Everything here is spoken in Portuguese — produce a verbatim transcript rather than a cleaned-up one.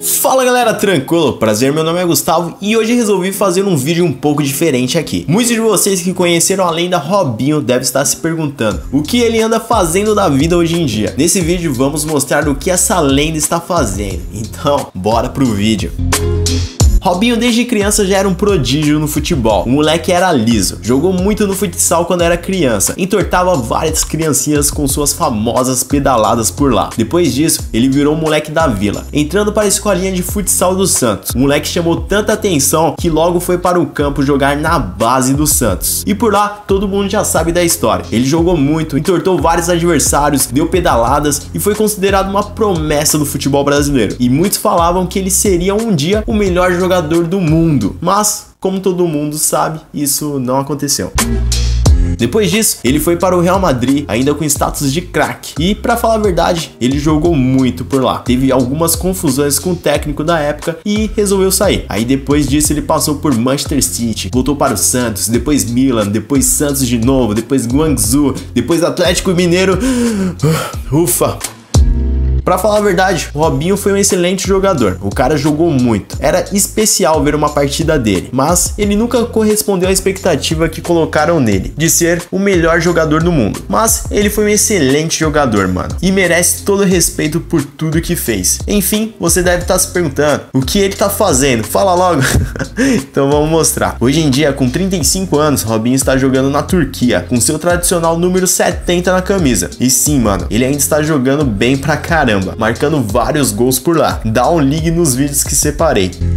Fala galera, tranquilo? Prazer, meu nome é Gustavo e hoje resolvi fazer um vídeo um pouco diferente aqui. Muitos de vocês que conheceram a lenda Robinho devem estar se perguntando o que ele anda fazendo da vida hoje em dia. Nesse vídeo vamos mostrar o que essa lenda está fazendo, então bora pro vídeo. Robinho desde criança já era um prodígio no futebol. O moleque era liso, jogou muito no futsal quando era criança, entortava várias criancinhas com suas famosas pedaladas por lá. Depois disso, ele virou um moleque da vila, entrando para a escolinha de futsal do Santos. O moleque chamou tanta atenção que logo foi para o campo jogar na base do Santos. E por lá, todo mundo já sabe da história. Ele jogou muito, entortou vários adversários, deu pedaladas e foi considerado uma promessa do futebol brasileiro. E muitos falavam que ele seria um dia o melhor jogador jogador do mundo, mas como todo mundo sabe, isso não aconteceu. Depois disso, ele foi para o Real Madrid, ainda com status de craque. E, pra falar a verdade, ele jogou muito por lá. Teve algumas confusões com o técnico da época e resolveu sair. Aí, depois disso, ele passou por Manchester City, voltou para o Santos, depois Milan, depois Santos de novo, depois Guangzhou, depois Atlético Mineiro. Ufa! Pra falar a verdade, o Robinho foi um excelente jogador, o cara jogou muito, era especial ver uma partida dele, mas ele nunca correspondeu à expectativa que colocaram nele, de ser o melhor jogador do mundo, mas ele foi um excelente jogador, mano, e merece todo o respeito por tudo que fez. Enfim, você deve estar se perguntando, o que ele tá fazendo? Fala logo! Então vamos mostrar. Hoje em dia, com trinta e cinco anos, Robinho está jogando na Turquia, com seu tradicional número setenta na camisa, e sim, mano, ele ainda está jogando bem pra caramba, marcando vários gols por lá. Dá um like nos vídeos que separei.